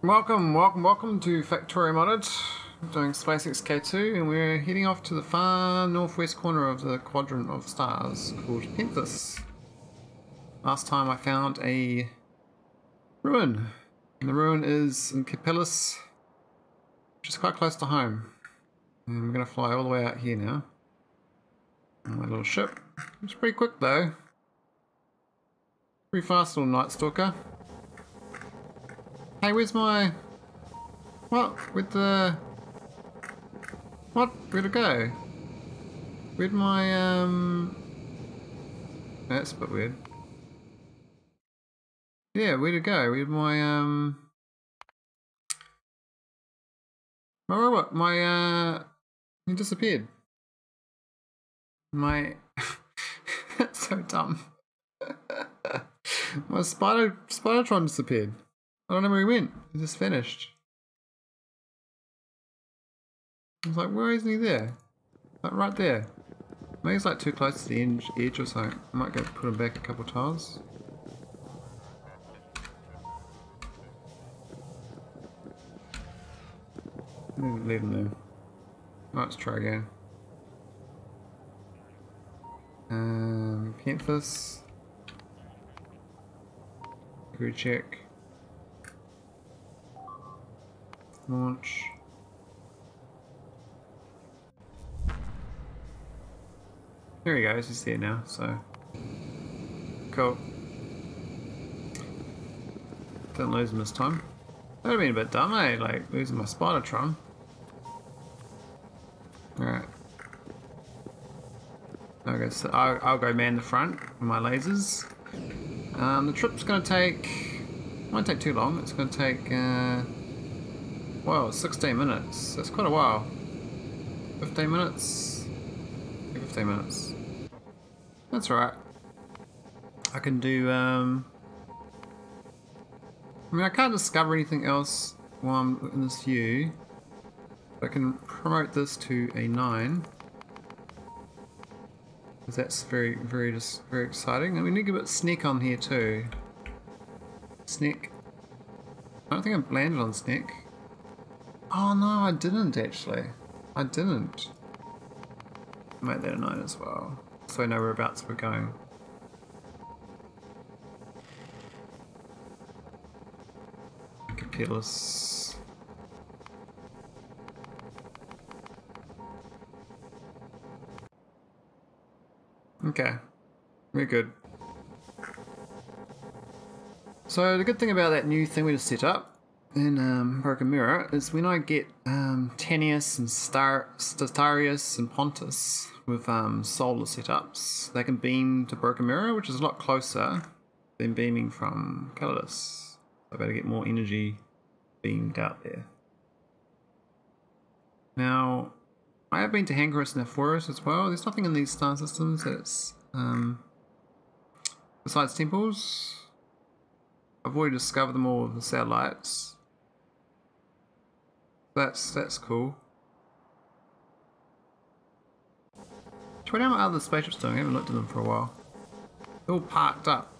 Welcome to Factorio Modded. We're doing SpaceX K2 and we're heading off to the far northwest corner of the quadrant of stars called Penthus. Last time I found a ruin, and the ruin is in Capellus, which is quite close to home. And we're going to fly all the way out here now on my little ship. It's pretty quick though. Pretty fast little Night Stalker. Hey, where's my... What? Where'd it go? Where'd my, That's a bit weird. Yeah, where'd it go? Where'd my, My robot, He disappeared. My... That's so dumb. My Spidertron disappeared. I don't know where he went. He just vanished. I was like, where isn't he there? Like right there. Maybe he's like too close to the edge or something. I might go put him back a couple of tiles. Leave him there. Right, let's try again. Penthus. Crew check. Launch. There he goes, he's there now, so. Cool. Didn't lose him this time. That would have been a bit dumb, eh? Like, losing my Spidertron. Alright. Okay, so I'll go man the front with my lasers. The trip's gonna take... won't take too long, it's gonna take, wow, 16 minutes. That's quite a while. 15 minutes? 15 minutes. That's alright. I can do, I mean, I can't discover anything else while I'm in this view. But I can promote this to a 9. Because that's very exciting. And we need to get a bit Snick on here too. Snick. I don't think I've landed on Snick. Oh no, I didn't actually. I didn't. Make that a 9 as well. So I know whereabouts we're going. Capellus. Okay. We're good. So the good thing about that new thing we just set up in Broken Mirror is when I get Taneus and Statharius and Pontus with solar setups, they can beam to Broken Mirror, which is a lot closer than beaming from Calidus. I better get more energy beamed out there. Now, I have been to Hangaris and Aphoros as well. There's nothing in these star systems that's besides temples. I've already discovered them all with the satellites. That's cool. Do we know what other spaceships doing? I haven't looked at them for a while. They're all parked up.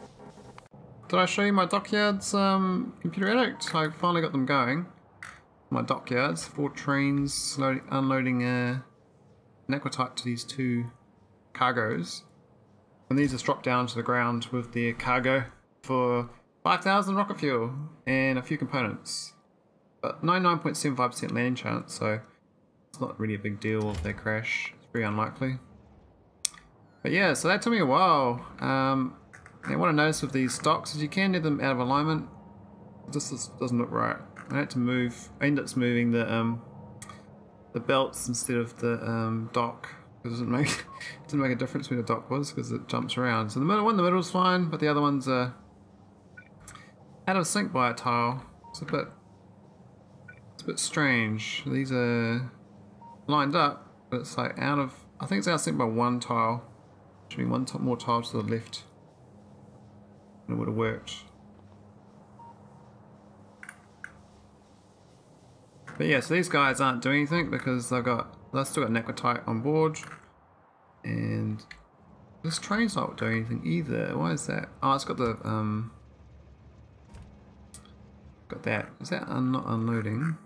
Did I show you my dockyards, computer addict? I finally got them going. My dockyards, 4 trains unloading Necrotite to these 2 cargos. And these just dropped down to the ground with their cargo for 5,000 rocket fuel and a few components. But 99.75% landing chance, so it's not really a big deal if they crash. It's very unlikely. But yeah, so that took me a while. And what I noticed with these stocks is you can get them out of alignment. This doesn't look right. I had to move. I ended up moving the belts instead of the dock. It doesn't make it didn't make a difference where the dock was because it jumps around. So the middle one, the middle's fine, but the other one's out of sync by a tile. It's a bit strange. These are lined up, but it's like out of... I think it's out of sync by 1 tile. Should be one more tile to the left. And it would have worked. But yeah, so these guys aren't doing anything because they've still got Necrotite on board. And this train's not doing anything either. Why is that? Oh, it's got the Got that. Is that not unloading?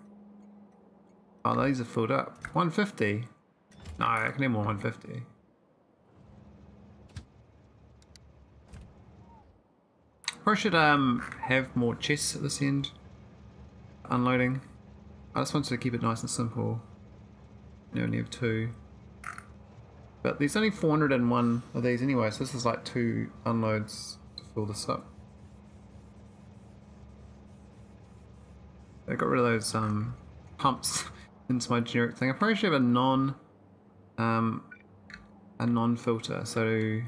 Oh, these are filled up. 150? No, I can have more 150. Probably should have more chests at this end. Unloading. I just wanted to keep it nice and simple. You only have two. But there's only 401 of these anyway, so this is like 2 unloads to fill this up. I got rid of those pumps into my generic thing. I probably should have a non filter, so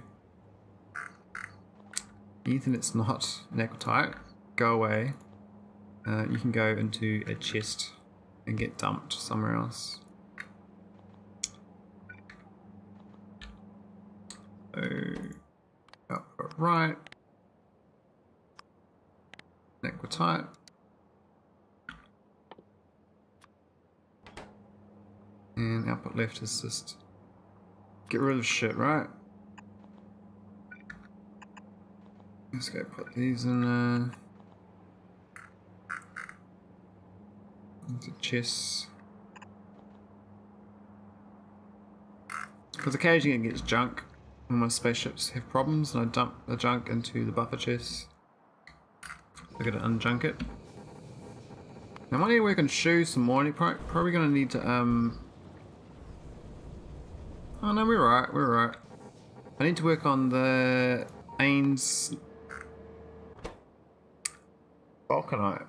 anything that's not Necrotite, go away. You can go into a chest and get dumped somewhere else. So, right, Necrotite. And output left is just get rid of shit, right? Let's go put these in into chests. Because occasionally it gets junk when my spaceships have problems, and I dump the junk into the buffer chests. So I gotta unjunk it. Now I might need to work on shoes some more, and probably gonna need to Oh no, we're right, we're right. I need to work on the Ains Vulcanite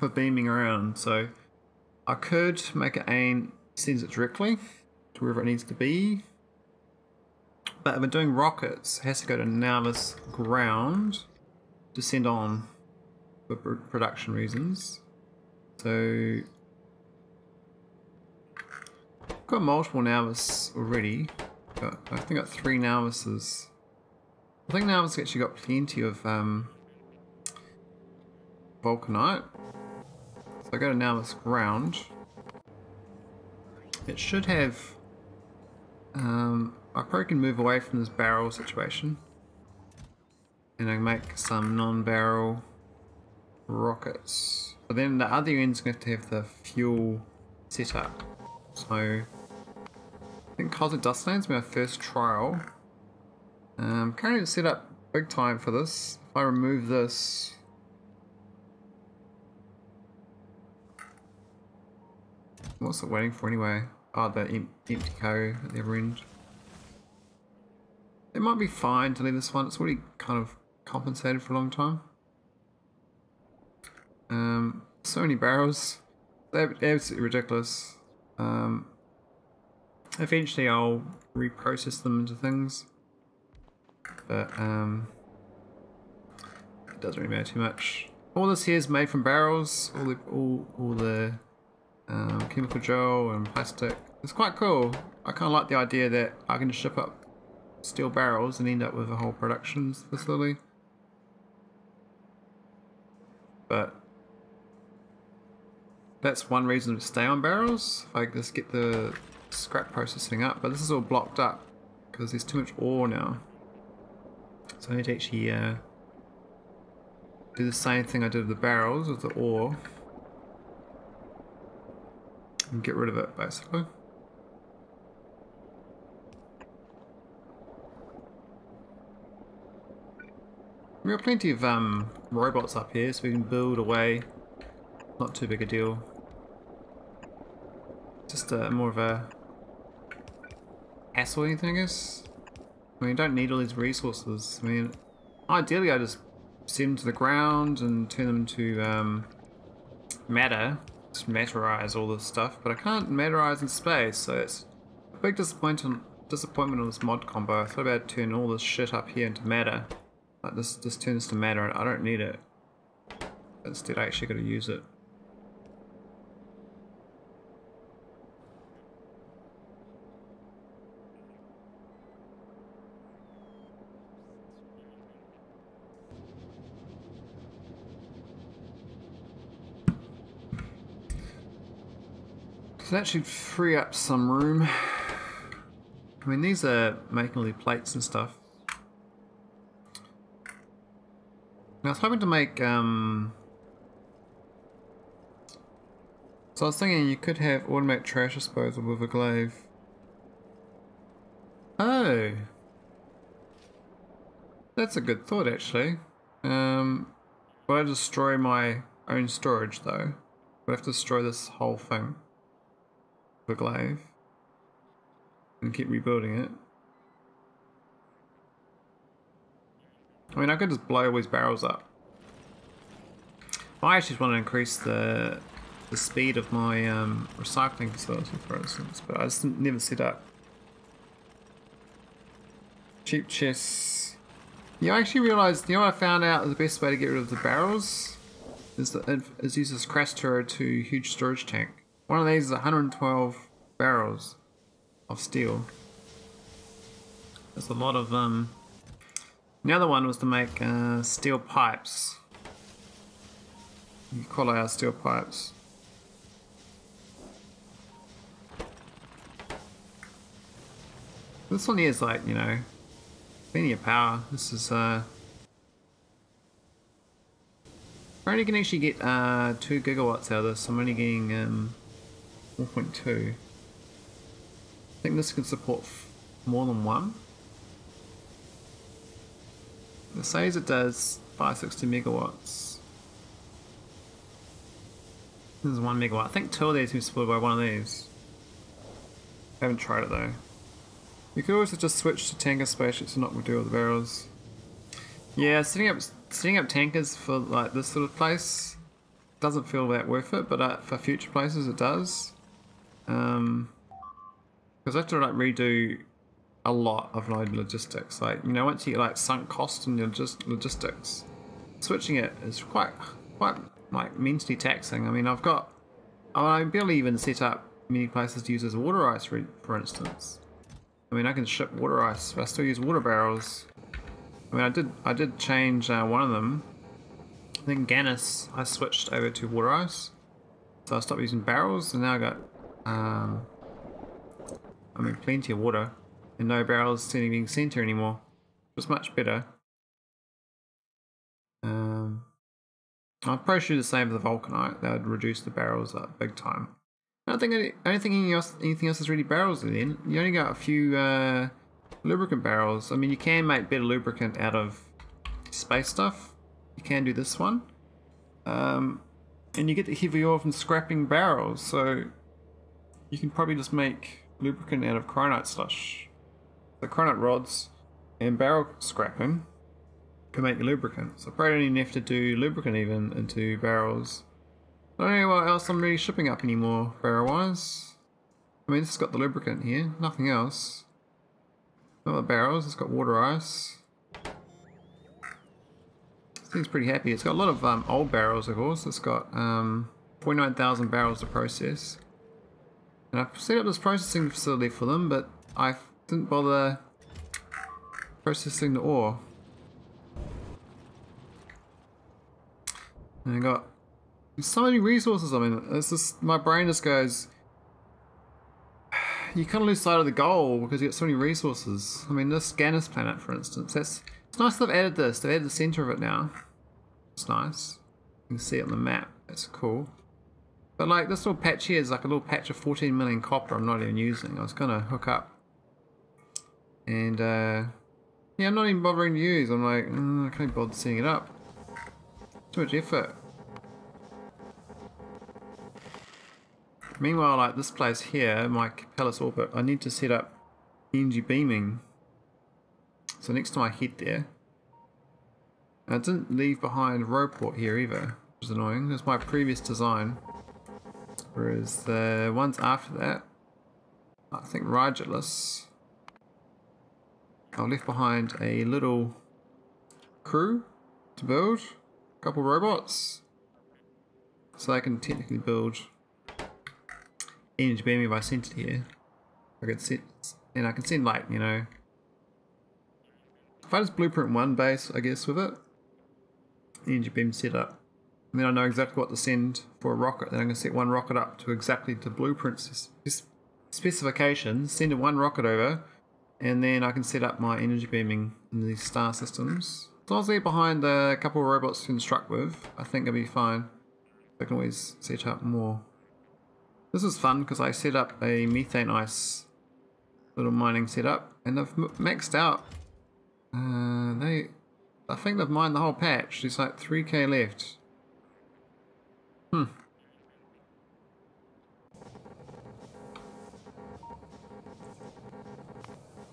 for beaming around, so I could make an Ain sends it directly to wherever it needs to be. But if I'm doing rockets, it has to go to Nauvis ground to send on for production reasons. So got multiple Nauvis already. Got, I think I've got 3 Nauvises. I think Nauvis actually got plenty of Vulcanite. So I go to Nauvis ground. It should have. I probably can move away from this barrel situation, and I can make some non-barrel rockets. But then the other end's going to have the fuel setup. So I think Cosmic Dust Lane's my first trial. Currently set up big time for this. If I remove this, what's it waiting for anyway? Oh, the empty code at the other end. It might be fine to leave this one. It's already kind of compensated for a long time. So many barrels. They're absolutely ridiculous. Eventually I'll reprocess them into things, but it doesn't really matter too much. All this here is made from barrels. All the chemical gel and plastic. It's quite cool. I kind of like the idea that I can just ship up steel barrels and end up with a whole production facility. But that's one reason to stay on barrels. I just get the scrap processing up, but this is all blocked up because there's too much ore now. So I need to actually do the same thing I did with the barrels with the ore and get rid of it basically. We have plenty of robots up here, so we can build away. Not too big a deal. Just more of a hassle or anything, I guess. I mean, you don't need all these resources. I mean, ideally I just send them to the ground and turn them to matter. Just matterize all this stuff, but I can't matterize in space, so it's a big disappointment on this mod combo. I thought about turning all this shit up here into matter. Like this turns to matter, and I don't need it. Instead, I actually got to use it. So that should free up some room. I mean, these are making all the plates and stuff. Now I was hoping to make So I was thinking you could have automatic trash disposal with a glaive. Oh, that's a good thought actually. Would I destroy my own storage though? Would I have to destroy this whole thing with a glaive and keep rebuilding it? I mean, I could just blow all these barrels up. I actually want to increase the speed of my recycling facility, for instance, but I just never set up. Cheap chests. Yeah, I actually realised, you know what I found out the best way to get rid of the barrels? Is use this Krastorio 2 huge storage tank. One of these is 112 barrels of steel. That's a lot of The other one was to make steel pipes. You can call out steel pipes. This one here is like, you know, plenty of power. This is I only can actually get 2 gigawatts out of this. I'm only getting 4.2. I think this can support more than one. It says it does 560 megawatts. This is 1 megawatt. I think 2 of these can be supported by one of these. I haven't tried it though. You could also just switch to tanker spaceships and not deal with the barrels. Yeah, setting up tankers for like this sort of place doesn't feel that worth it, but for future places it does. Because I have to like redo a lot of logistics, like, you know, once you get like sunk cost in your logistics, switching it is quite like mentally taxing. I mean, I barely even set up many places to use as water ice, for instance. I mean, I can ship water ice, but I still use water barrels. I mean, I did change one of them. I think Hangaris, I switched over to water ice, so I stopped using barrels, and now I got I mean, plenty of water. And no barrels being sent here anymore. It's much better. I'll probably do the same with the Vulcanite. That would reduce the barrels up big time. I don't think anything else is really barrels then. You only got a few lubricant barrels. I mean, you can make better lubricant out of space stuff. You can do this one. And you get the heavy oil from scrapping barrels. So you can probably just make lubricant out of Cryonite slush. The cryonite rods and barrel scrapping can make the lubricant. So I probably don't even have to do lubricant even into barrels. I don't know what else I'm really shipping up anymore barrel wise. I mean, this has got the lubricant here, nothing else. Not the barrels, it's got water ice. This thing's pretty happy. It's got a lot of old barrels, of course. It's got 49,000 barrels to process. And I've set up this processing facility for them, but I didn't bother processing the ore. And I got so many resources. I mean, it's just, my brain just goes, you kind of lose sight of the goal because you get so many resources. I mean, this Hangaris planet, for instance, it's nice they've added this. They've added the center of it now. It's nice. You can see it on the map. That's cool. But like this little patch here is like a little patch of 14 million copper I'm not even using. I was gonna hook up. And yeah, I'm not even bothering to use. I'm like, I can't bother setting it up. Too much effort. Meanwhile, like this place here, my Capellus orbit, I need to set up energy beaming. So next to my head there. And I didn't leave behind Ropeport here either, which is annoying. That's my previous design. Whereas the ones after that, I think Rigelus, I left behind a little crew to build, a couple robots, so I can technically build energy beaming by center here. I could set, and I can send like, you know, if I just blueprint one base, I guess with it, energy beam setup. And then I know exactly what to send for a rocket. Then I'm going to set one rocket up to exactly the blueprint specifications, send one rocket over, and then I can set up my energy beaming in these star systems. As long as they're behind a couple of robots to construct with, I think I'll be fine. I can always set up more. This is fun because I set up a methane ice little mining setup, and they've maxed out. I think they've mined the whole patch. There's like 3K left. Hmm.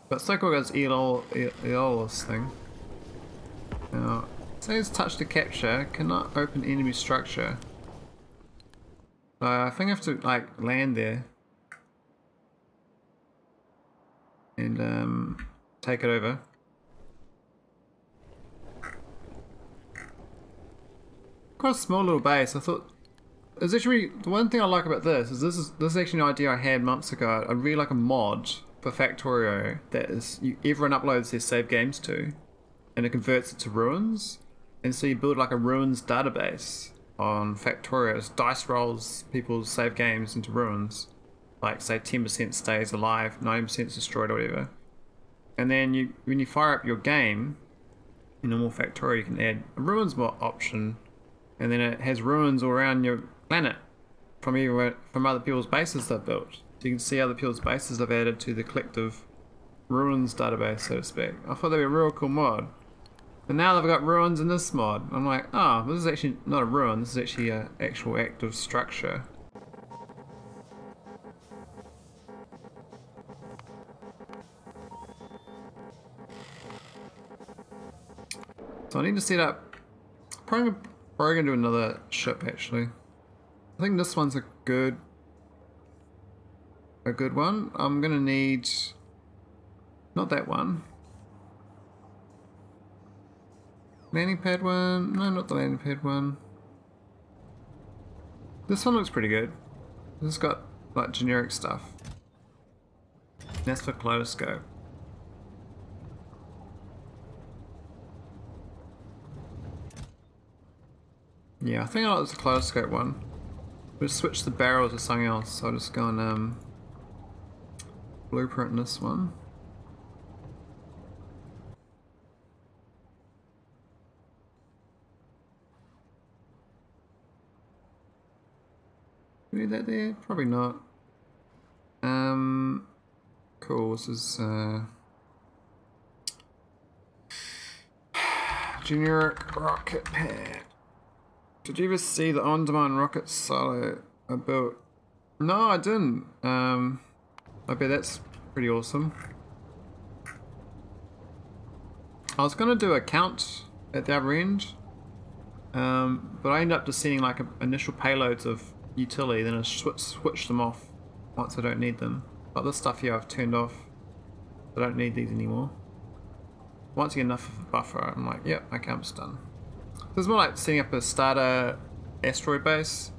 But so cool goes Eolus thing. Now, it says touch to capture, cannot open enemy structure. So I think I have to like land there and take it over. Quite a small little base. I thought is actually the one thing I like about this is actually an idea I had months ago. I really like a mod for Factorio that is everyone uploads their save games to, and it converts it to ruins, and so you build like a ruins database on Factorio. It dice rolls people's save games into ruins, like say 10% stays alive, 90% is destroyed or whatever, and then you when you fire up your game in normal Factorio you can add a ruins mod option, and then it has ruins all around your planet from other people's bases they've built. So you can see other people's bases they've added to the collective ruins database, so to speak. I thought that'd be a real cool mod. But now they've got ruins in this mod. I'm like, oh, this is actually not a ruin, this is actually an actual active structure. So I need to set up, probably gonna do another ship actually. I think this one's a good one. I'm gonna need not that one. Landing pad one. No, not the landing pad one. This one looks pretty good. This has got like generic stuff. And that's for Kaleidoscope. Yeah, I think I like the Kaleidoscope one. We'll switch the barrel to something else. So I'll just go and blueprint this one. Do we need that there? Probably not. Cool, this is generic rocket pad. Did you ever see the on-demand rocket silo I built? No, I didn't. I bet that's pretty awesome. I was gonna do a count at the other end, but I ended up just sending like initial payloads of utility, then I switch them off once I don't need them. But this stuff here I've turned off. I don't need these anymore. Once you get enough of a buffer, I'm like, yep, okay, I'm just done. This is more like setting up a starter asteroid base.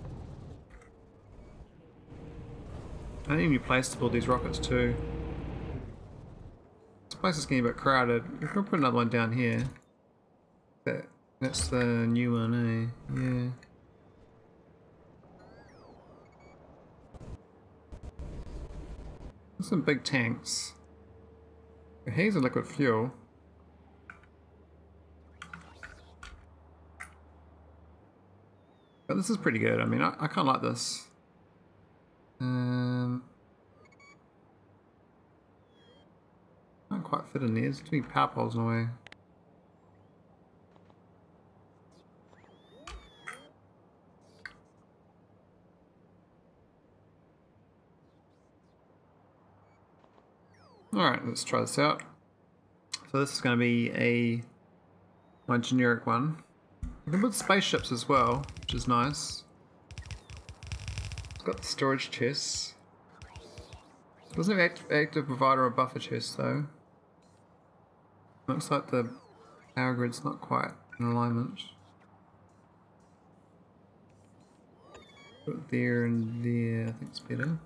I need a new place to build these rockets too. This place is getting a bit crowded. We could put another one down here. That's the new one, eh? Yeah. Some big tanks. Here's a liquid fuel. But this is pretty good. I mean, I kind of like this. Can't quite fit in there. There's too many power poles in the way. Alright, let's try this out. So this is going to be my generic one. You can put spaceships as well, which is nice. It's got the storage chests. It doesn't have active provider or buffer chest though. Looks like the power grid's not quite in alignment. Put it there and there, I think it's better.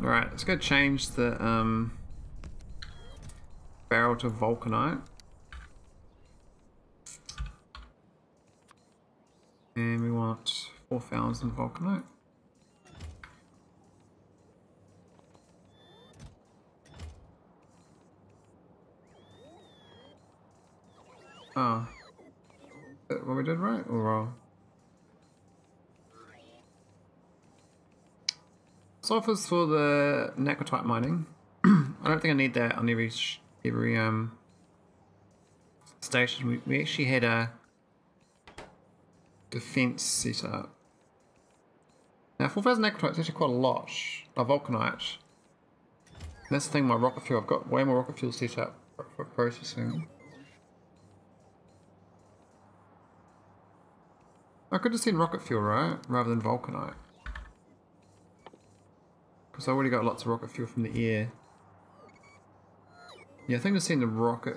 Alright, let's go change the barrel to Vulcanite. And we want 4,000 Vulcanite. Oh. what we did right or wrong? Sulfurs for the Necrotite mining. I don't think I need that on every station. We actually had a defense set up. Now 4,000 Necrotite is actually quite a lot of Vulcanite. That's the thing, my rocket fuel, I've got way more rocket fuel set up for processing. I could just send rocket fuel, right? Rather than Vulcanite. Because I already got lots of rocket fuel from the air. Yeah, I think just send the rocket.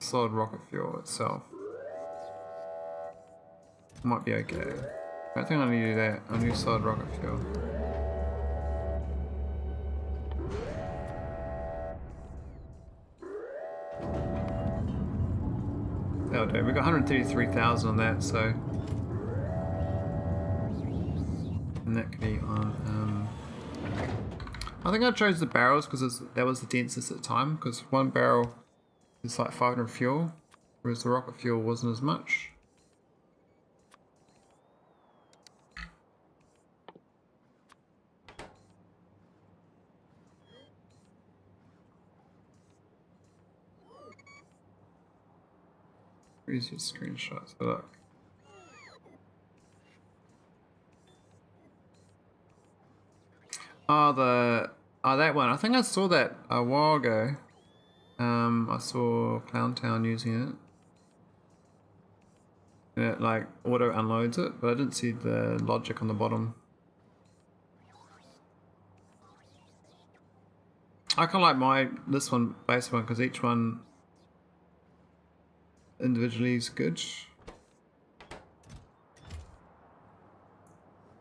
Solid rocket fuel itself. Might be okay. I don't think I need to do that. I need solid rocket fuel. That'll do. We got 133,000 on that, so. And that could be on. I think I chose the barrels because that was the densest at the time, because one barrel is like 500 fuel, whereas the rocket fuel wasn't as much. Where's your screenshots? Look. Oh, that one. I think I saw that a while ago. I saw Clowntown using it. And it like auto unloads it, but I didn't see the logic on the bottom. I kind of like this one, base one, because each one individually is good.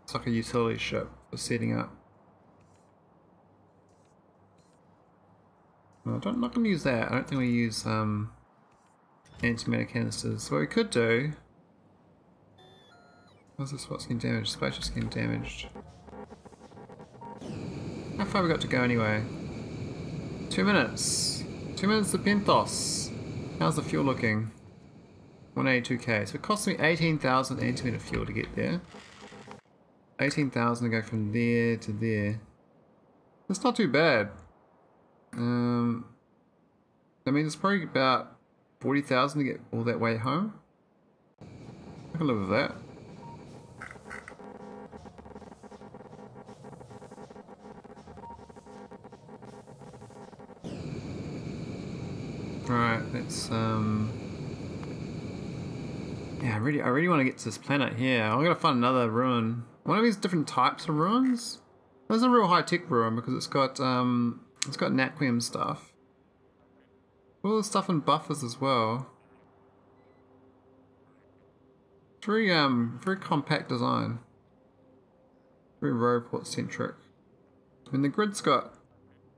It's like a utility ship for setting up. No, I'm not going to use that. I don't think we use antimatter canisters. So what we could do. How's this spot's getting damaged? Spaceship's getting damaged. How far have we got to go anyway? 2 minutes. 2 minutes to Penthus. How's the fuel looking? 182k. So it cost me 18,000 antimatter fuel to get there. 18,000 to go from there to there. That's not too bad. I mean, it's probably about 40,000 to get all that way home. I can live with that. Alright, let's, yeah, I really want to get to this planet here. I'm going to find another ruin. One of these different types of ruins? This is a real high-tech ruin because it's got Naquium stuff. All the stuff in buffers as well. It's very, very compact design. Very roadport centric. I mean, the grid's got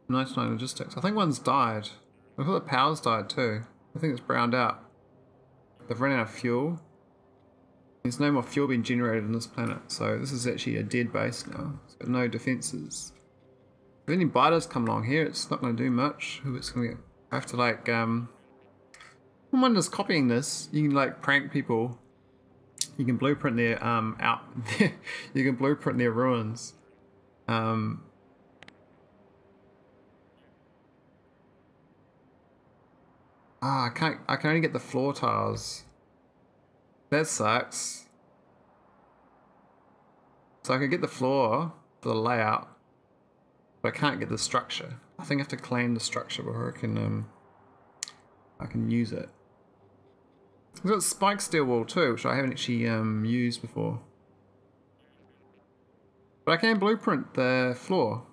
99 logistics. I think one's died. I thought the power's died too. I think it's browned out. They've run out of fuel. There's no more fuel being generated on this planet, so this is actually a dead base now. It's got no defenses. If any biters come along here, it's not going to do much. It's going to have to like, someone that's copying this, you can like prank people. You can blueprint their you can blueprint their ruins. Ah, I can only get the floor tiles. That sucks. So I can get the floor for the layout. But I can't get the structure. I think I have to claim the structure before I can use it. I've got spike steel wall too, which I haven't actually used before. But I can blueprint the floor.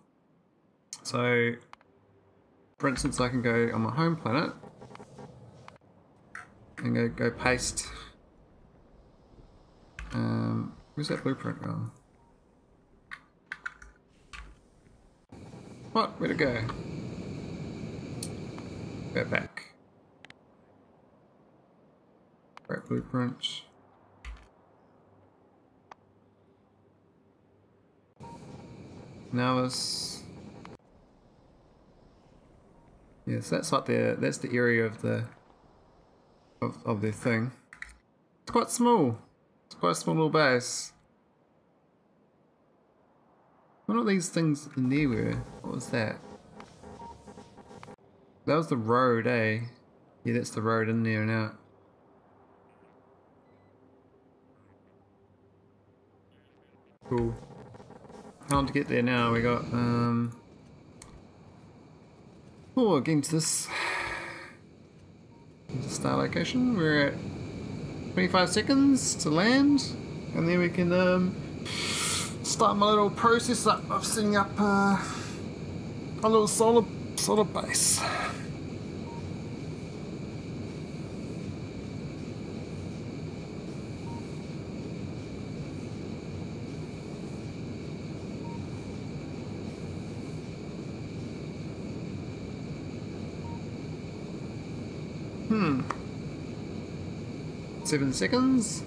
So, for instance, I can go on my home planet and go paste. Where's that blueprint gone? What? Where'd it go? Go back. Right blueprint. Nauvis. Yes, that's like the area of the of this thing. It's quite small. It's quite a small little base. What are these things in there were? What was that? That was the road, eh? Yeah, that's the road in there and out. Cool. Time to get there now. We got, oh, against this star location. We're at 25 seconds to land, and then we can start my little process up of setting up a little solar base. Hmm. 7 seconds.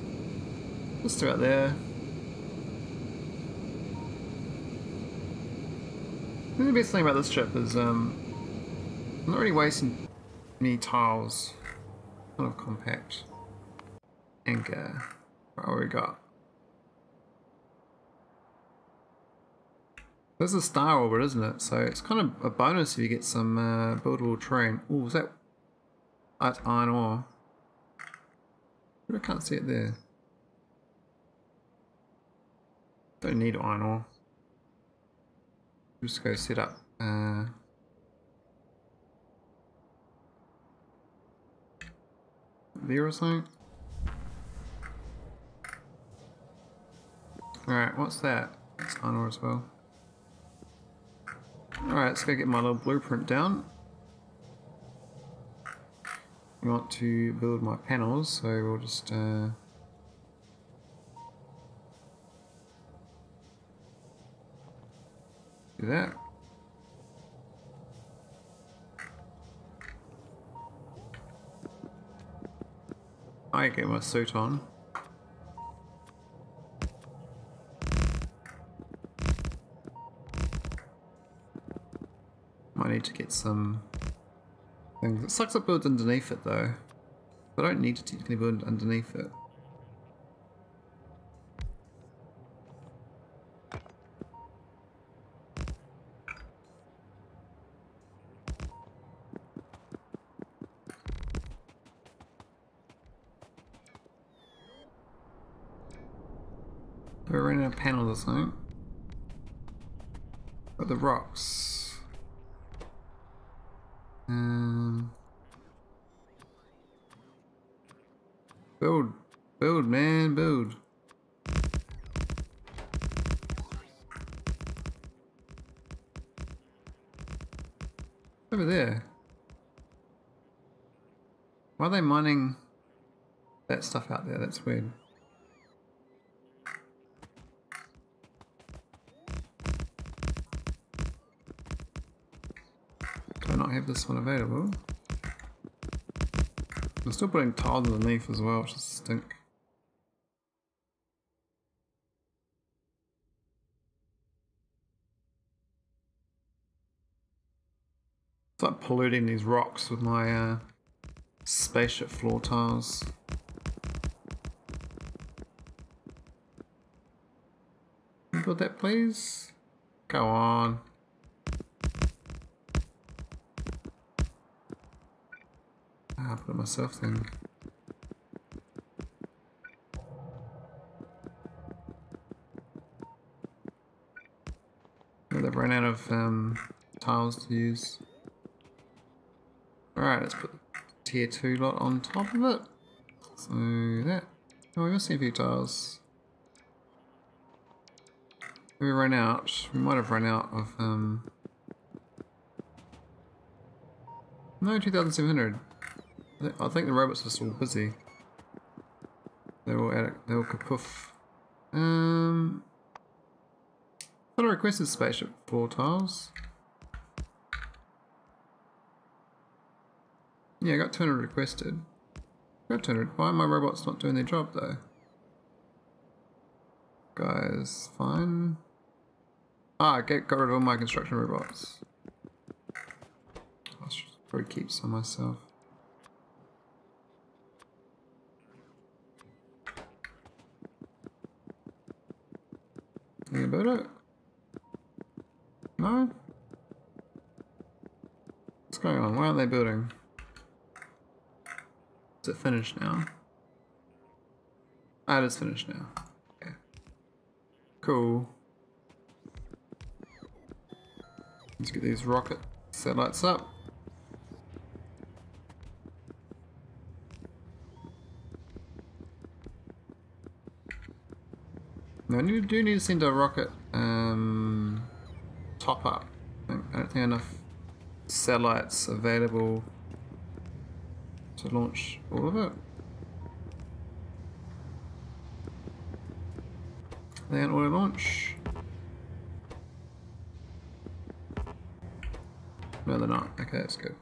Just about there. I think the best thing about this trip is I'm not really wasting many tiles. Kind of compact. Anchor. What have we got? This is a star orbit, isn't it? So it's kind of a bonus if you get some buildable terrain. Oh, was that iron ore? But I can't see it there. Don't need iron ore. Just go set up. There or something? Alright, what's that? It's iron ore as well. Alright, let's go get my little blueprint down. I want to build my panels, so we'll just do that. I get my suit on. Might need to get some things. It sucks up build underneath it though. I don't need to technically build underneath it. We're in a panel or something. Got the rocks. Build, man, build. Over there. Why are they mining that stuff out there? That's weird. Have this one available. I'm still putting tiles underneath as well, which is stink. It's like polluting these rocks with my spaceship floor tiles. Can you build that please? Go on. I'll put it myself then. I've run out of tiles to use. Alright, let's put the tier 2 lot on top of it. So that. Oh, we're missing a few tiles. We ran out. We might have run out of. No, 2,700. I think the robots are still busy. They're all at it. They're all kapoof. I thought I requested spaceship floor tiles. Yeah, I got 200 requested. Got 200. Why are my robots not doing their job though? Guys, fine. Ah, I got rid of all my construction robots. I should probably keep some myself. that it? No? What's going on? Why aren't they building? Is it finished now? Ah, it is finished now. Okay. Cool. Let's get these rocket satellites up. Now, I do need to send a rocket top up. I don't think enough satellites available to launch all of it. Then auto launch. No, they're not. Okay, that's good.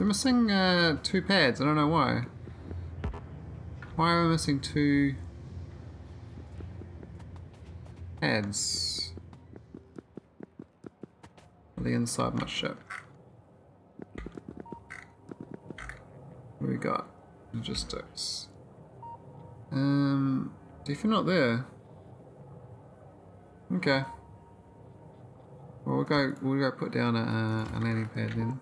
We're missing 2 pads. I don't know why. Why are we missing 2 pads? On the inside of my ship. What do we got? Logistics. If you're not there, okay. Well, we'll go put down a landing pad then.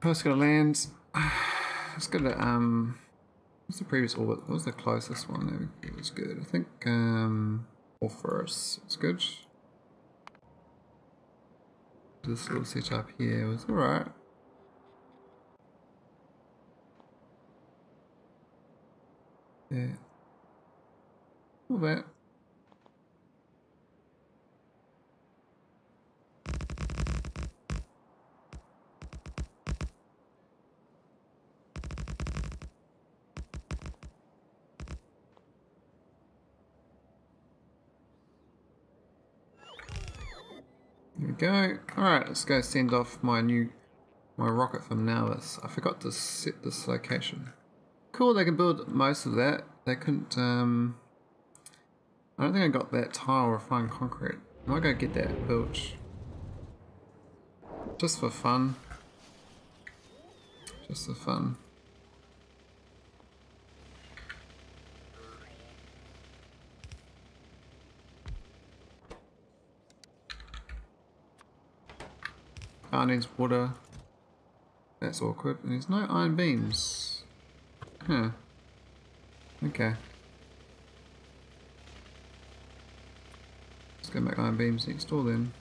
First gotta land. Let's go to what's the previous orbit? What was the closest one? It was good. I think Orphorus was good. This little setup here was alright. Yeah. All that. Go. Alright, let's go send off my rocket from Nauvis. I forgot to set this location. Cool, they can build most of that. They couldn't, I don't think I got that tile or fine concrete. I might go get that built. Just for fun. Just for fun. Car needs water. That's awkward. And there's no iron beams. Huh. Okay. Let's go make iron beams next door then.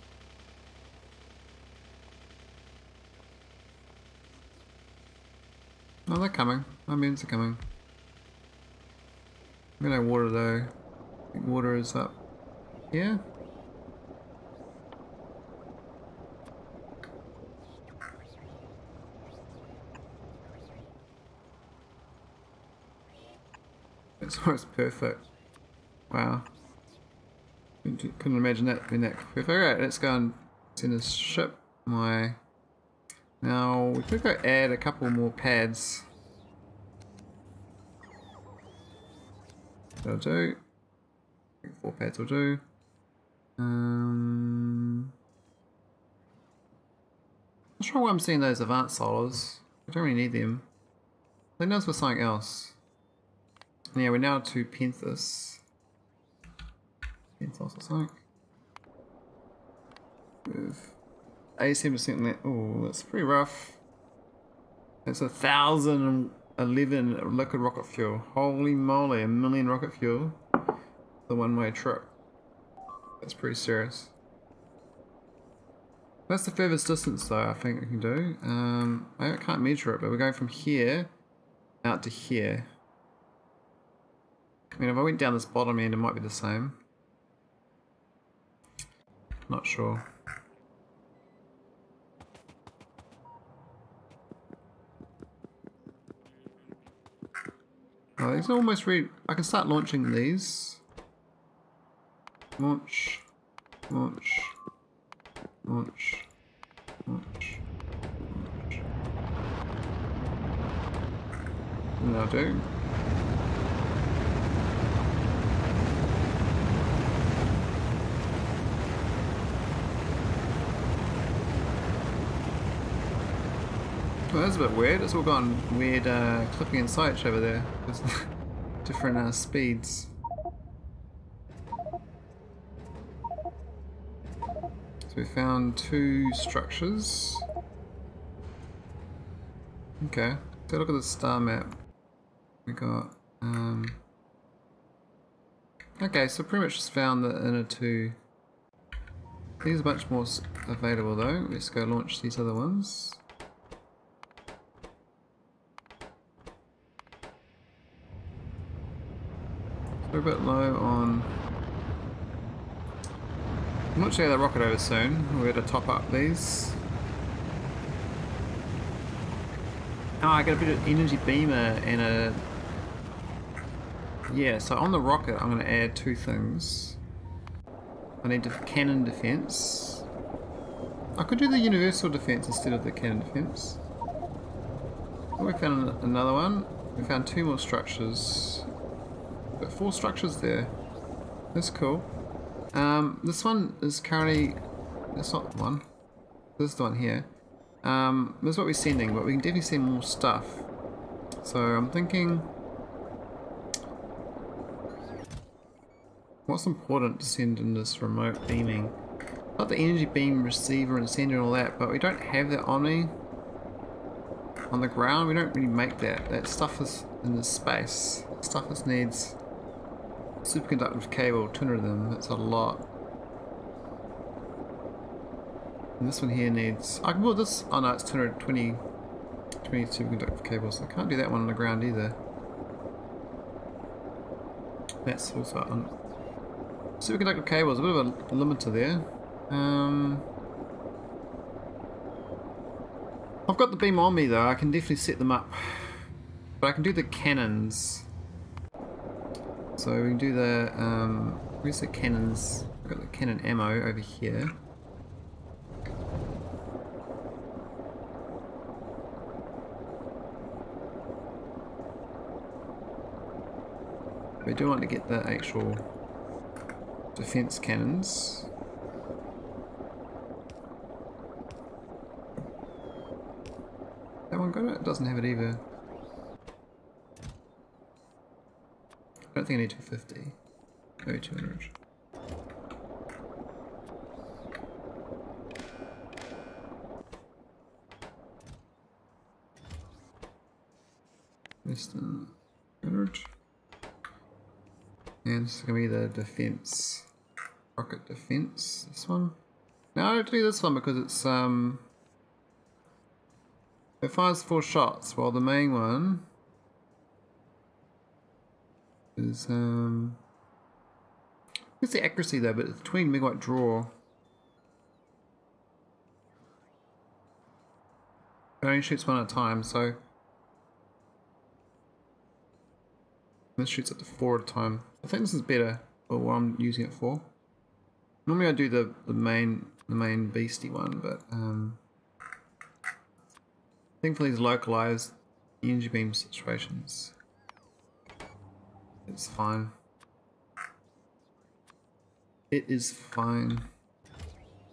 Oh, they're coming. Iron beams are coming. We don't have water though. I think water is up here. It's perfect. Wow. Couldn't imagine that being that perfect. Alright, let's go and send this ship my... Now, we could go add a couple more pads. That'll do. 4 pads will do. I'm not sure why I'm seeing those advanced solars. I don't really need them. I think those were something else. Yeah, we're now to Penthus. Penthus or something. With 87% left. Oh, that's pretty rough. That's 1,011 liquid rocket fuel. Holy moly, 1,000,000 rocket fuel. The one-way trip. That's pretty serious. That's the furthest distance though, I think we can do. I can't measure it, but we're going from here out to here. I mean, if I went down this bottom end, it might be the same. Not sure. Oh, these are almost ready. I can start launching these. Launch. Launch. Launch. Launch. Launch. And that'll do. Well, that's a bit weird. It's all gone weird clipping and sight over there. There's different speeds. So we found two structures. Okay, so look at the star map. We got... okay, so pretty much just found the inner two. These are much more available though. Let's go launch these other ones. We're a bit low on... I'm not sure how they rocket over soon. We're going to top up these. Oh, I got a bit of energy beamer and a... Yeah, so on the rocket I'm going to add two things. I need cannon defense. I could do the universal defense instead of the cannon defense. Oh, we found another one. We found two more structures. Got four structures there. That's cool. This one is currently... That's not one. This is the one here. This is what we're sending, but we can definitely send more stuff. So I'm thinking... What's important to send in this remote beaming? Not the energy beam receiver and sender and all that, but we don't have that on me. On the ground, we don't really make that. That stuff is in the space. That stuff is needs... Superconductive cable, 200 of them, that's a lot. And this one here needs... I can build this... Oh no, it's 220 superconductive cables. I can't do that one on the ground either. That's also... Superconductive cables, a bit of a limiter there. I've got the beam on me though, I can definitely set them up. But I can do the cannons. So we can do the, where's the cannons? I've got the cannon ammo over here. We do want to get the actual defense cannons. That one got it? It doesn't have it either. I don't think I need 250, maybe 200. Less than 200. And this is going to be the defense. Rocket defense, this one. No, I don't do this one because it's, it fires 4 shots, while the main one... is it's the accuracy though, but it's 20 megawatt draw. It only shoots one at a time, so this shoots up to 4 at a time. I think this is better for what I'm using it for. Normally I do the main beastie one, but I think for these localized energy beam situations. It's fine. It is fine.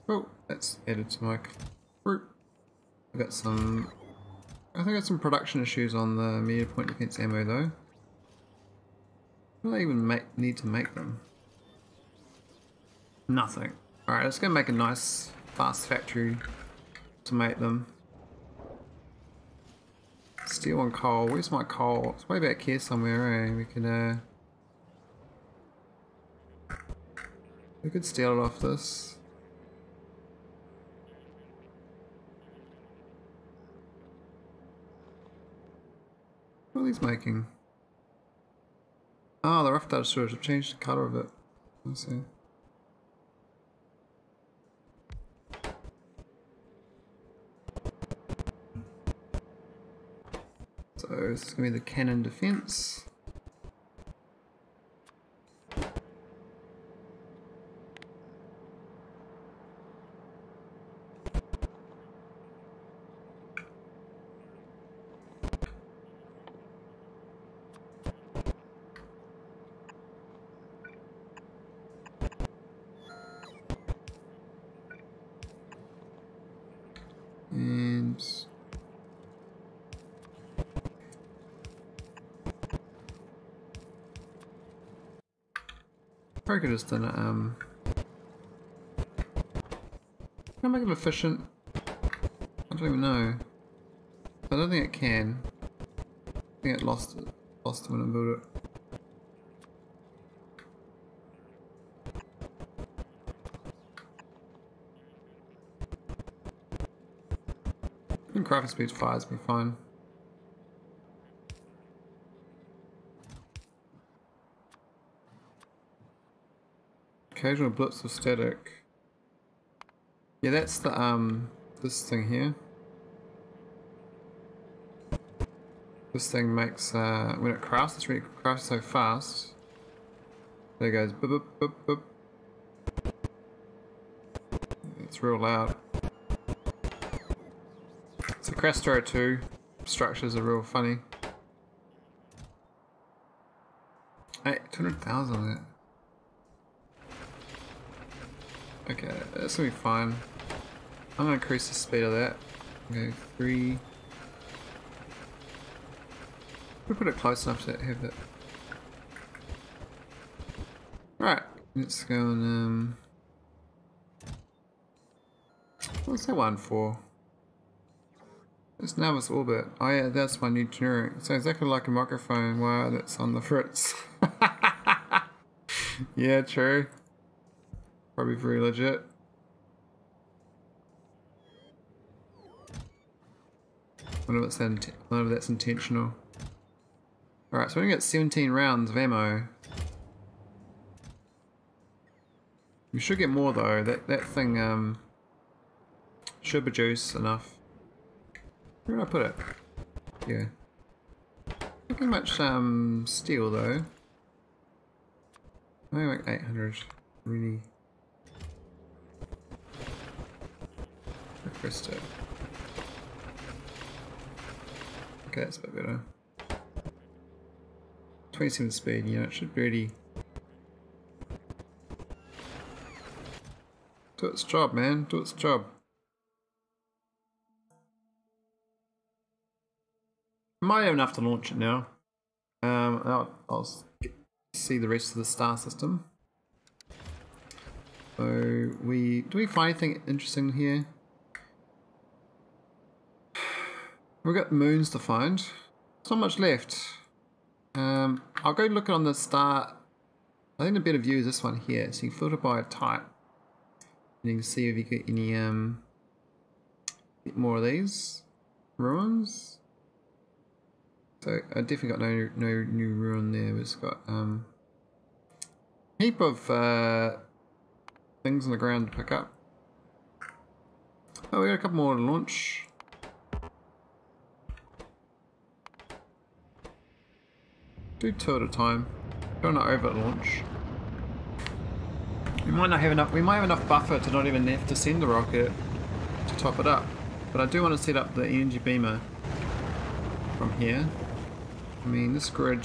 Oh, that's added to my group. I've got some... I think I got some production issues on the meter point defense ammo though. I don't even need to make them. Nothing. Alright, let's go make a nice fast factory to make them. Steel and coal. Where's my coal? It's way back here somewhere, eh? We could steal it off this. What are these making? Oh, the rough data storage. I've changed the colour of it. Let's see. So this is going to be the cannon defense. Probably could have just done it, Can I make it efficient? I don't even know. I don't think it can. I think it lost when I built it. I think crafting speed 5 is pretty fine. Occasional blips of static. Yeah, that's the this thing here. This thing makes when it crafts, it's really crafts so fast. There it goes, boop, boop, boop, boop. It's real loud. So Krastorio 2 structures are real funny. Hey, 200,000 on that. Okay, that's gonna be fine. I'm gonna increase the speed of that. Okay, 3. We'll put it close enough to have it. Right, let's go and what's that one for? It's Nauvis orbit. Oh yeah, that's my new generic. So exactly like a microphone. Wow, that's on the fritz. Yeah, true. Probably very legit. None of that's intentional. Alright, so we're gonna get 17 rounds of ammo. We should get more though. That thing should produce enough. Where did I put it? Yeah. Not too much steel though. Maybe like 800. Really. Christo. Okay, that's a bit better. 27 speed, yeah, it should be ready. Do its job, man, do its job. Might have enough to launch it now. I'll see the rest of the star system. So, do we find anything interesting here? We've got moons to find. There's not much left. I'll go look on the star. I think the better view is this one here. So you can filter by a type. And you can see if you get any bit more of these ruins. So I definitely got no new ruin there. But it's got a heap of things on the ground to pick up. Oh, we got a couple more to launch. Do 2 at a time. Don't want to over launch. We might have enough buffer to not even have to send the rocket to top it up. But I do want to set up the energy beamer from here. I mean, this grid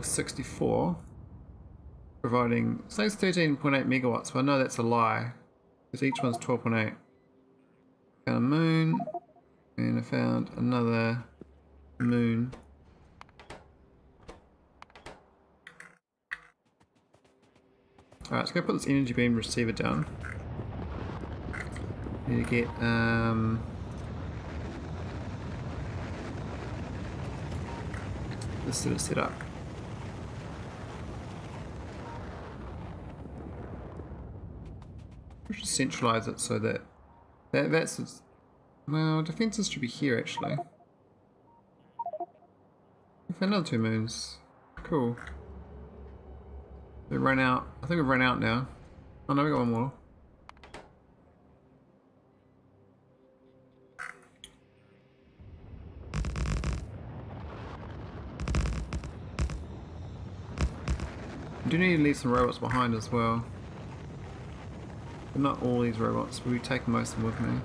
is 64, providing, say it's 13.8 megawatts, but I know that's a lie, because each one's 12.8. Found a moon, and I found another moon. Alright, so I'm going to put this energy beam receiver down. Need to get, this sort of set up. We should centralize it so that, that's, well, defenses should be here actually. We found another 2 moons. Cool. We've run out. I think we've run out now. Oh no, we got one more. We do need to leave some robots behind as well. But not all these robots, but we take most of them with me.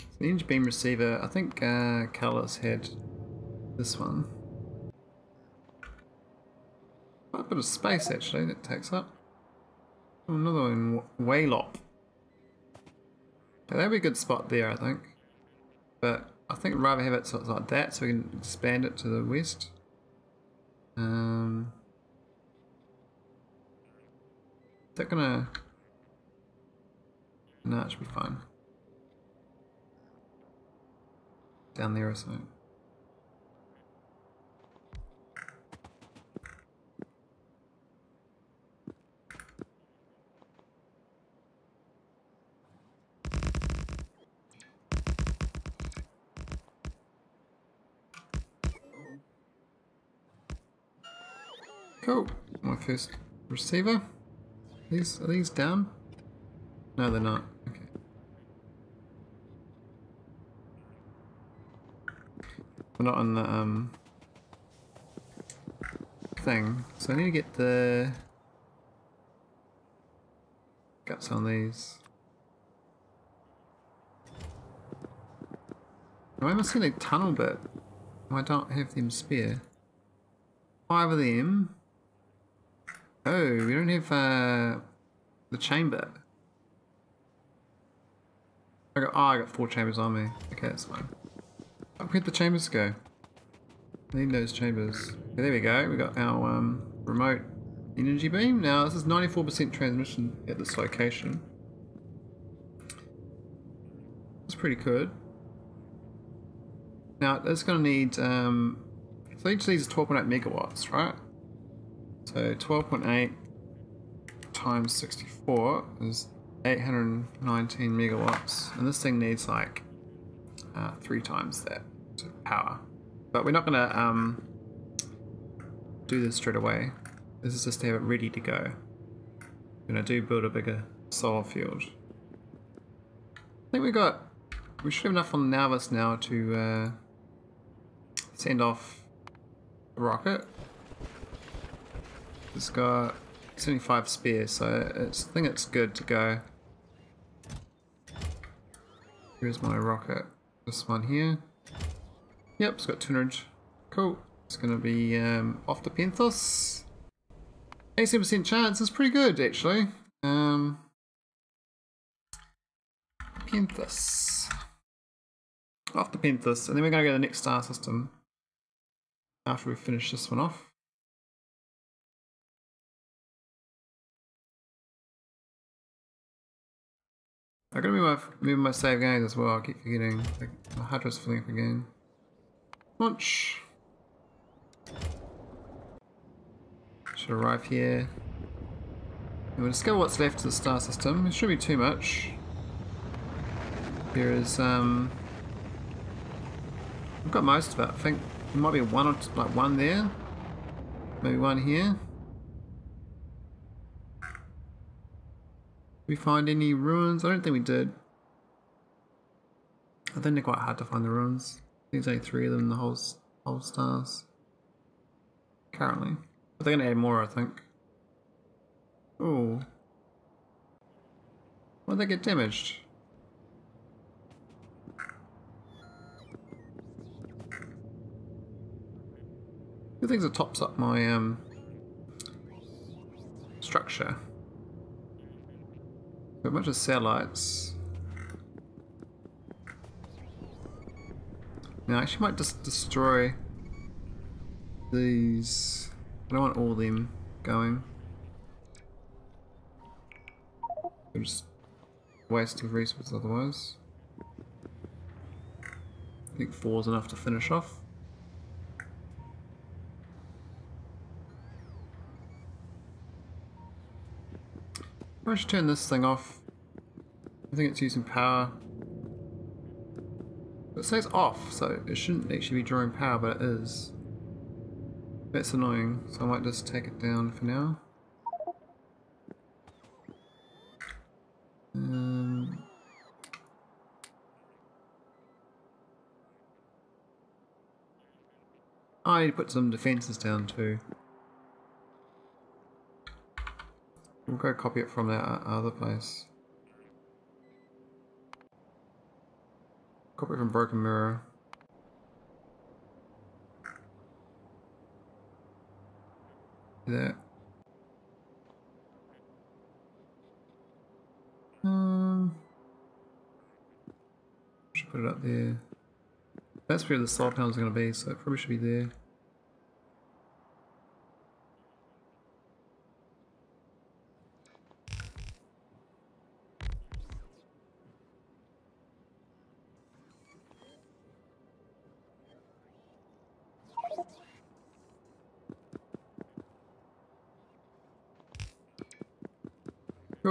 So the energy beam receiver, I think Calidus had this one. Quite a bit of space actually that takes up. Another one, Waylop. Yeah, that'd be a good spot there, I think. But I think I'd rather have it sort of like that so we can expand it to the west. Is that gonna... No, it should be fine. Down there or something. Cool. My first receiver. Are these down? No, they're not. Okay. They're not on the thing. So I need to get the guts on these. Oh, I must see the tunnel bit. I don't have them spare. 5 of them. Oh, we don't have the chamber. I got 4 chambers on me. Okay, that's fine. Oh, where'd the chambers go? I need those chambers. Okay, there we go. We got our remote energy beam. Now this is 94% transmission at this location. That's pretty good. Now it's gonna need so each of these is 12.8 megawatts, right? So 12.8 times 64 is 819 megawatts, and this thing needs like 3 times that to power. But we're not going to do this straight away. This is just to have it ready to go. And I do build a bigger solar field. I think we should have enough on Nauvis now to send off a rocket. It's got 75 spare, so I think it's good to go. Here's my rocket. This one here. Yep, it's got 200. Cool. It's going to be off to Penthus. 87% chance is pretty good, actually. Penthus. Off to Penthus, and then we're going to go to the next star system after we finish this one off. I'm gonna move my save games as well. I keep forgetting. Like, my hard drive's filling up again. Launch! Should arrive here. And we'll discover what's left of the star system. It shouldn't be too much. There is, I've got most of it. I think there might be one or two, like one there. Maybe one here. We find any ruins? I don't think we did. I think they're quite hard to find the ruins. There's only 3 of them in the whole stars. Currently. But they're gonna add more, I think. Ooh. Why'd they get damaged? Good things that tops up my structure. Got a bunch of satellites. Now I actually might just destroy these. I don't want all of them going. I'm just wasting resources otherwise. I think 4's enough to finish off. I should turn this thing off. I think it's using power. It says off, so it shouldn't actually be drawing power, but it is. That's annoying, so I might just take it down for now. I need to put some defenses down too. We'll go copy it from that other place. Copy it from Broken Mirror. Do that. Should put it up there. That's where the solar panel is going to be, so it probably should be there.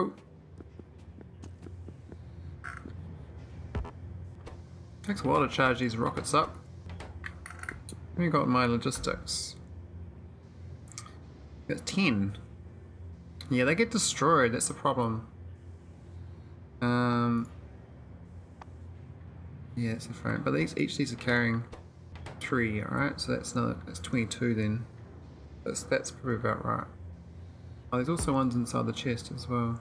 Go. Takes a while to charge these rockets up. We got my logistics. Got 10. Yeah, they get destroyed. That's the problem. Yeah, it's a frame. But these, each of these are carrying 3. All right, so that's another. That's 22 then. That's probably about right. Oh, there's also ones inside the chest as well.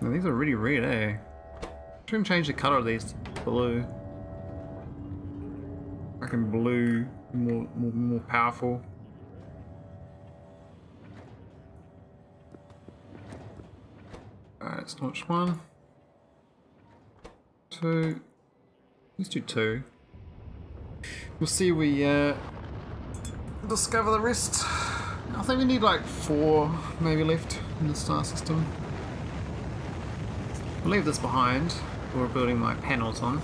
Now, these are really red, eh? I'm going to change the colour of these to blue. I can blue, more powerful. Alright, let's launch 1, 2. Let's do 2. We'll see we discover the rest. I think we need like 4 maybe left in the star system. We'll leave this behind. We're building my panels on.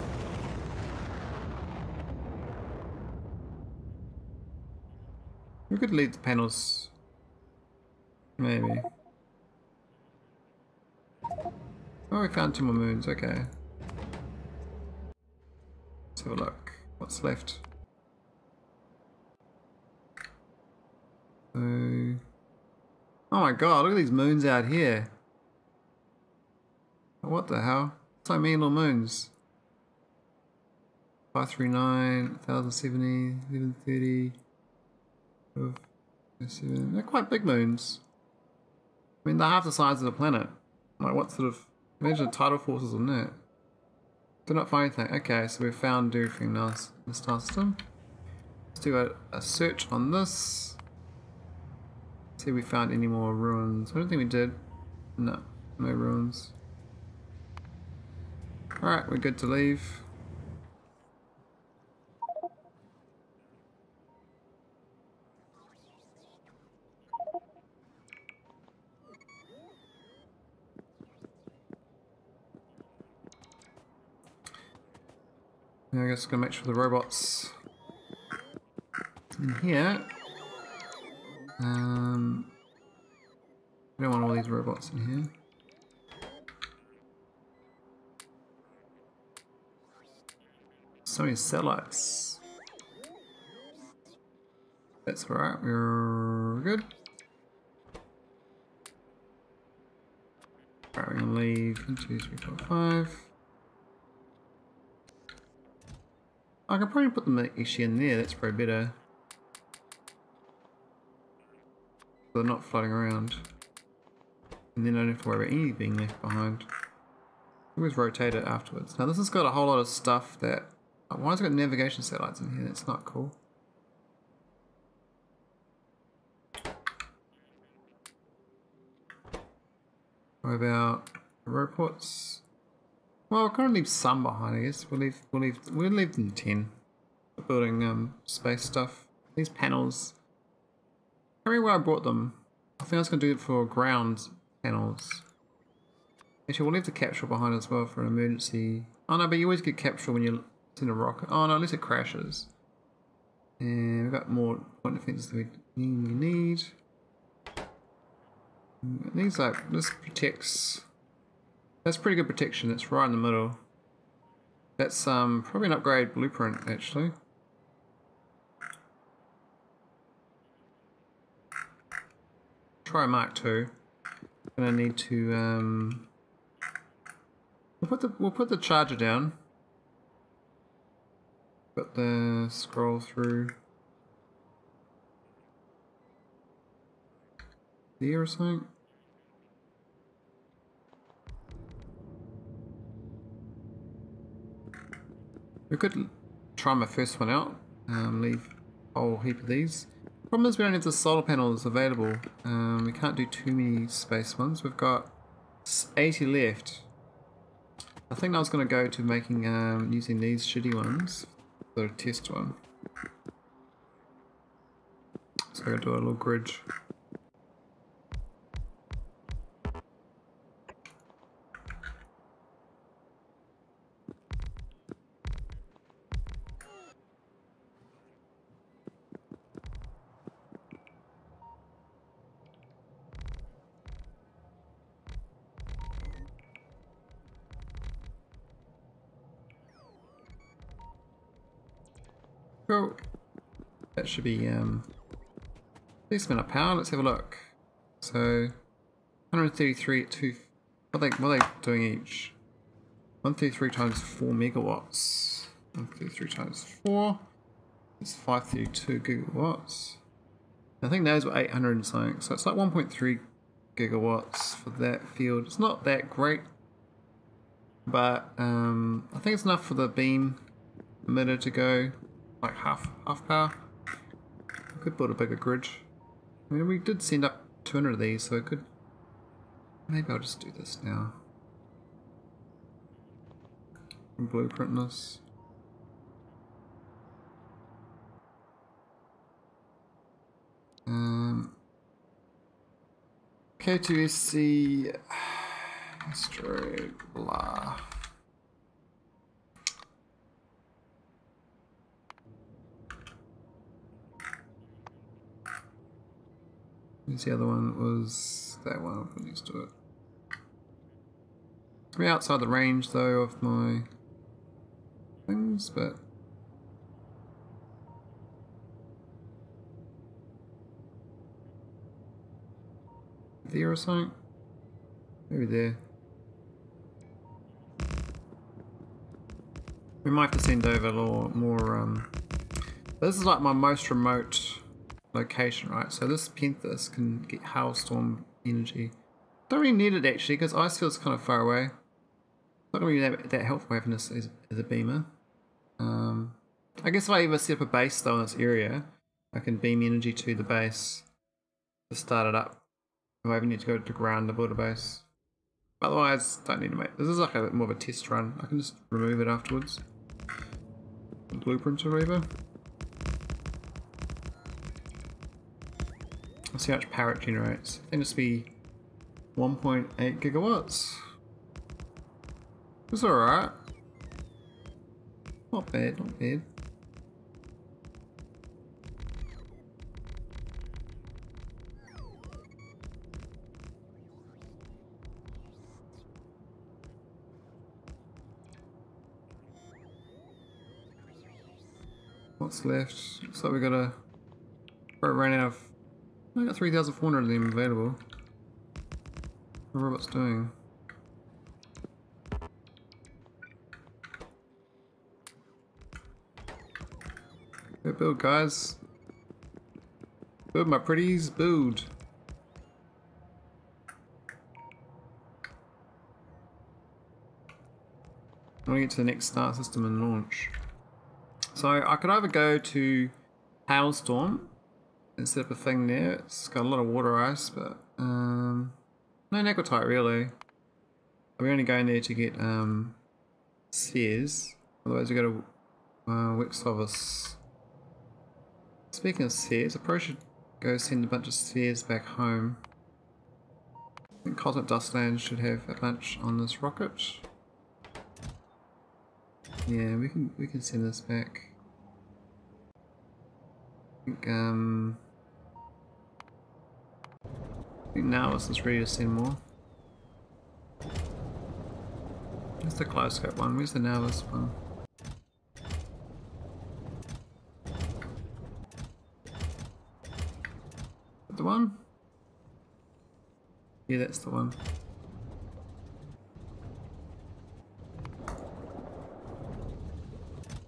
We could leave the panels, maybe. Oh, we found 2 more moons, okay. Let's have a look. What's left? Oh my god, look at these moons out here. What the hell? So many little moons. 539, 1070, 1130, 1207. They're quite big moons. I mean, they're half the size of the planet. Like, what sort of. Imagine the tidal forces on that. Did not find anything. Okay, so we've found everything nice in the star system. Let's do a search on this. Let's see if we found any more ruins. I don't think we did. No, no ruins. Alright, we're good to leave. Now I guess I'm gonna make sure the robots in here. We don't want all these robots in here. So many satellites. That's alright, we're good. Alright, we're gonna leave 1, 2, 3, 4, 5. I can probably put them actually in there, that's probably better. So they're not floating around. And then I don't have to worry about anything left behind. Always rotate it afterwards. Now this has got a whole lot of stuff that. Why has it got navigation satellites in here? That's not cool. What about the robots? Well, we're gonna leave some behind, I guess. We'll leave them 10. We're building space stuff. These panels. I remember where I brought them. I think I was gonna do it for ground panels. Actually, we'll leave the capsule behind as well for an emergency. Oh no, but you always get capsule when you're in a rocket. Oh no, unless it crashes. And we've got more point defenses that we need. And these like this protects. That's pretty good protection. It's right in the middle. That's probably an upgrade blueprint actually. Try Mark II. Gonna need to we'll put the charger down. Put the scroll through there or something. We could try my first one out. Leave a whole heap of these. Problem is we don't have the solar panels available. We can't do too many space ones. We've got 80 left. I think I was going to go to making using these shitty ones. The test one. So I'll do a little grid. Cool. That should be a decent amount of power. Let's have a look. So 133 at 2. What are they doing each? 133 times 4 megawatts. 133 times 4. It's 532 gigawatts. I think those were 800 and something. So it's like 1.3 gigawatts for that field. It's not that great, but I think it's enough for the beam emitter to go like half power. We could build a bigger grid. I mean, we did send up 200 of these, so I could. Maybe I'll just do this now. Blueprint this. K2SC asteroid blah. Where's the other one? It was that one up next to it. It's probably outside the range though of my things, but there or something? Maybe there. We might have to send over a little more. This is like my most remote location, right? So this Penthus can get Hailstorm energy. Don't really need it actually because Icefield's kind of far away. It's not going to be that helpful having this as a beamer. I guess if I ever set up a base though in this area, I can beam energy to the base to start it up. I even need to go to ground to build a base. Otherwise, don't need to make this is like a bit more of a test run. I can just remove it afterwards. Blueprint reaver. Let's see how much power it generates. I think it's be 1.8 gigawatts. It's alright. Not bad, not bad. What's left? Looks like we got a. Ran out of. I got 3,400 of them available. The robot's doing. Go build, guys. Build, my pretties. Build. I want to get to the next star system and launch. So I could either go to Hailstorm and set up a thing there. It's got a lot of water ice, but no Necrotite really. We're only going there to get spheres. Otherwise we go to Wexovis. Speaking of spheres, I probably should go send a bunch of spheres back home. I think Cosmic Dust Lane should have a bunch on this rocket. Yeah, we can send this back. I think Nauvis is ready to send more. Where's the Glowscope one? Where's the Nauvis one? The one? Yeah, that's the one.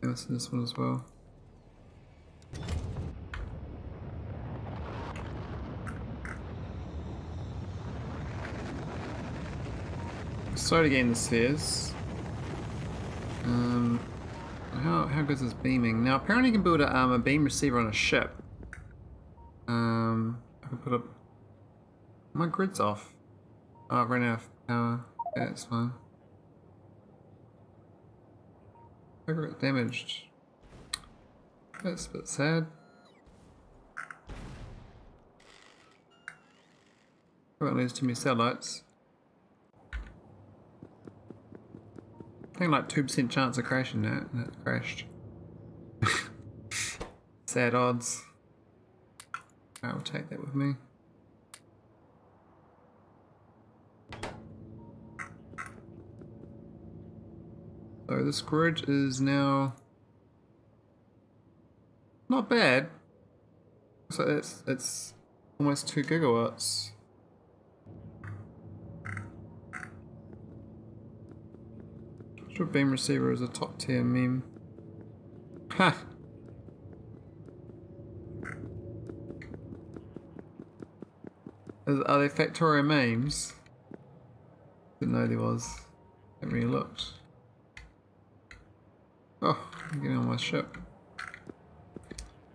In this one as well. Slow to gain the spheres. How good is this beaming? Now apparently you can build a beam receiver on a ship. I can put up my grid's off. Oh, I've run out of power. Yeah, that's fine. I got damaged. That's a bit sad. Won't lose too many satellites. I think like 2% chance of crashing that, and it crashed. Sad odds. I will take that with me. So this grid is now Not bad. So it's almost 2 gigawatts. Sure, beam receiver is a top tier meme. Ha! Are they Factorio memes? Didn't know there was. Haven't really looked. Oh, I'm getting on my ship.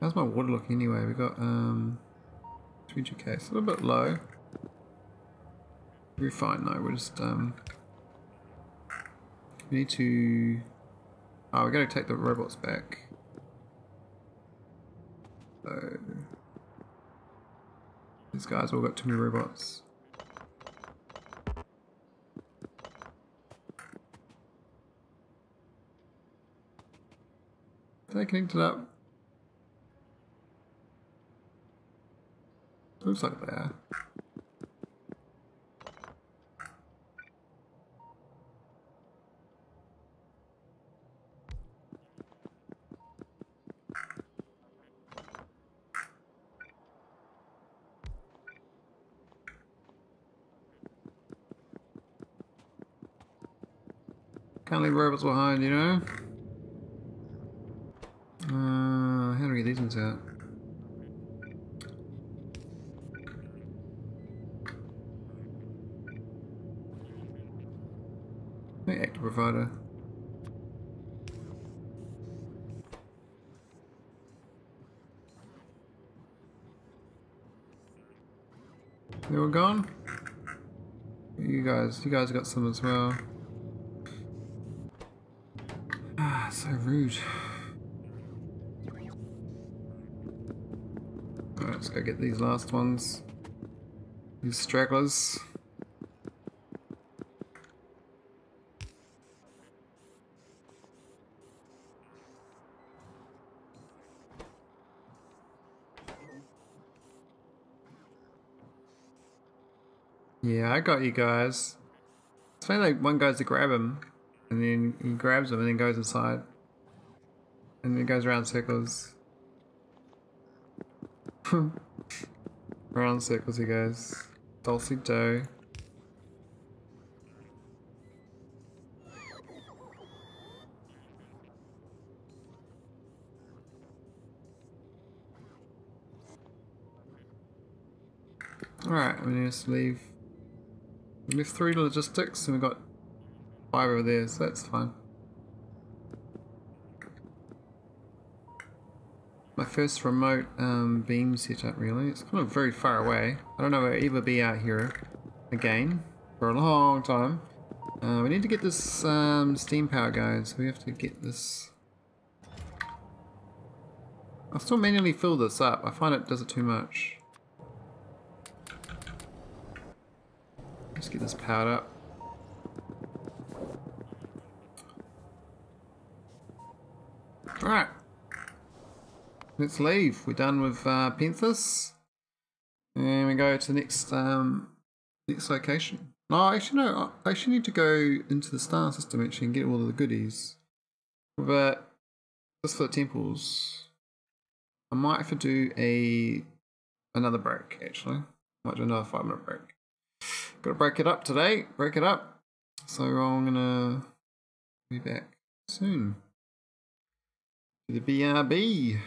How's my water looking anyway? We got 3K, it's a little bit low. We're fine though, we're just we need to we gotta take the robots back. So these guys all got too many robots. Are they connected up? Looks like they are. Can't leave robots behind, you know? How do we get these ones out? Provider. They all gone? You guys got some as well. Ah, so rude. Alright, let's go get these last ones. These stragglers. Yeah, I got you guys. It's funny, like one goes to grab him, and then he grabs him, and then goes inside, and then goes around circles. Around circles he goes. Dulcy Doe. All right, I'm gonna just leave. We have 3 logistics and we've got 5 over there, so that's fine. My first remote beam setup, really. It's kind of very far away. I don't know if I'll ever be out here again for a long time. We need to get this steam power going, so we have to get this. I'll still manually fill this up. I find it does it too much. Let's get this powered up. Alright. Let's leave. We're done with Penthus. And we go to the next, next location. Oh, actually no. I actually need to go into the star system actually and get all of the goodies. But just for the temples. I might have to do another break actually. Might do another 5-minute break. Gotta break it up today, so I'm gonna be back soon. To the BRB.